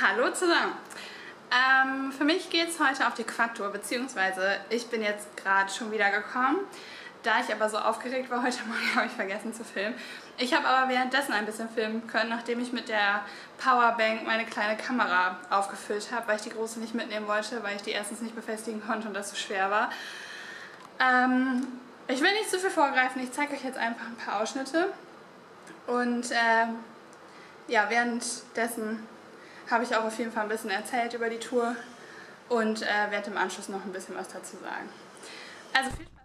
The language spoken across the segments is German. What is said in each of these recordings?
Hallo zusammen! Für mich geht es heute auf die Quad-Tour, beziehungsweise ich bin jetzt gerade schon wieder gekommen. Da ich aber so aufgeregt war heute Morgen, habe ich vergessen zu filmen. Ich habe aber währenddessen ein bisschen filmen können, nachdem ich mit der Powerbank meine kleine Kamera aufgefüllt habe, weil ich die große nicht mitnehmen wollte, weil ich die erstens nicht befestigen konnte und das zu schwer war. Ich will nicht zu viel vorgreifen, ich zeige euch jetzt einfach ein paar Ausschnitte. Und ja, währenddessen habe ich auch auf jeden Fall ein bisschen erzählt über die Tour und werde im Anschluss noch ein bisschen was dazu sagen. Also viel Spaß.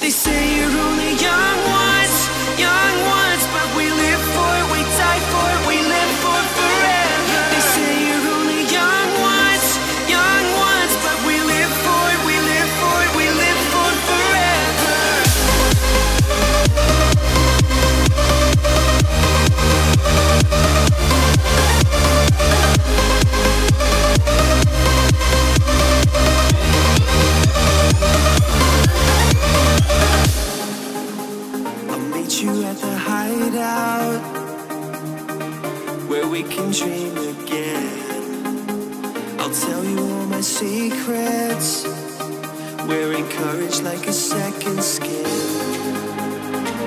They say you're only young ones, but we live for it, we die for it, we live for forever. They say you're only young ones, but we live for it, we live for it, we live for we can dream again. I'll tell you all my secrets. We're encouraged like a second skin.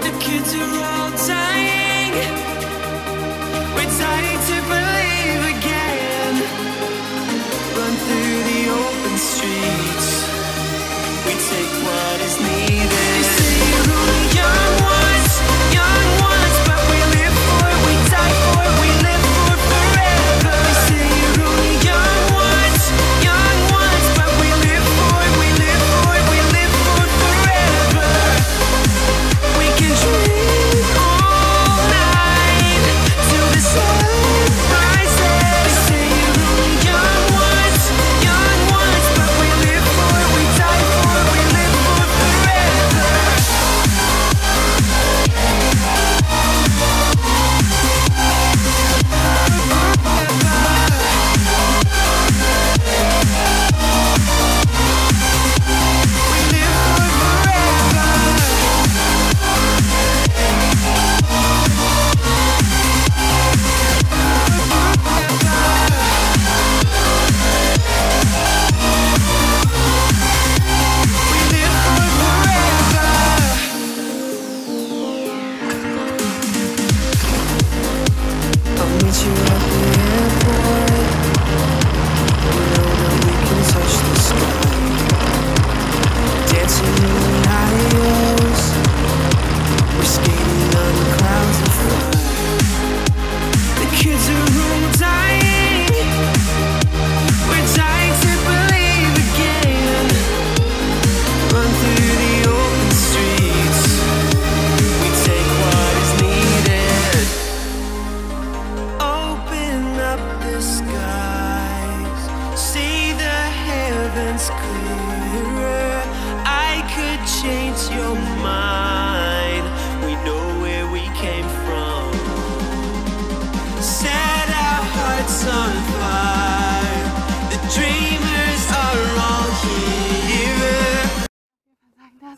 The kids are all dying. We're dying to believe again. Run through the open streets. We take what is needed. They say you're only young ones, but we live for it, we die for it, we live. Das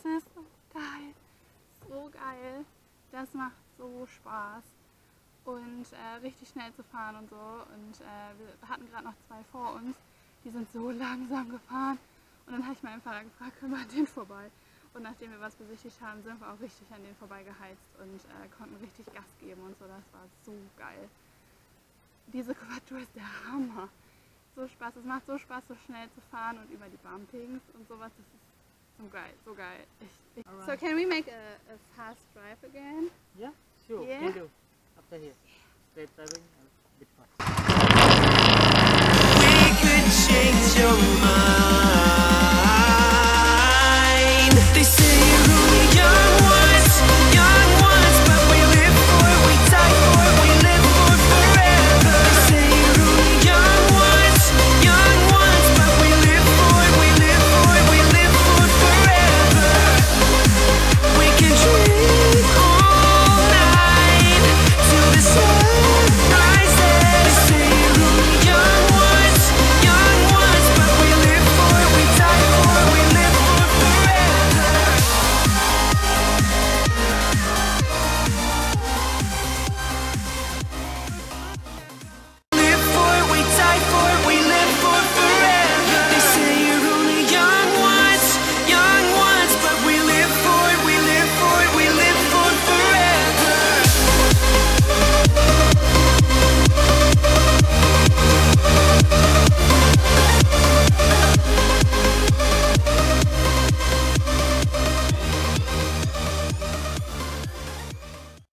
ist so geil, so geil. Das macht so Spaß und richtig schnell zu fahren und so. Und wir hatten gerade noch zwei vor uns, die sind so langsam gefahren. Und dann habe ich meinen Fahrer gefragt, können wir an denen vorbei? Und nachdem wir was besichtigt haben, sind wir auch richtig an denen vorbei geheizt und konnten richtig Gas geben und so. Das war so geil. Diese Quad-Tour ist der Hammer. So Spaß, es macht so Spaß, so schnell zu fahren und über die Bumpings und sowas. Das ist so geil, so geil. Right. So can we make a fast drive again? Yeah, sure. Yeah. We do. After here. Straight driving and a bit fast. We could change your mind.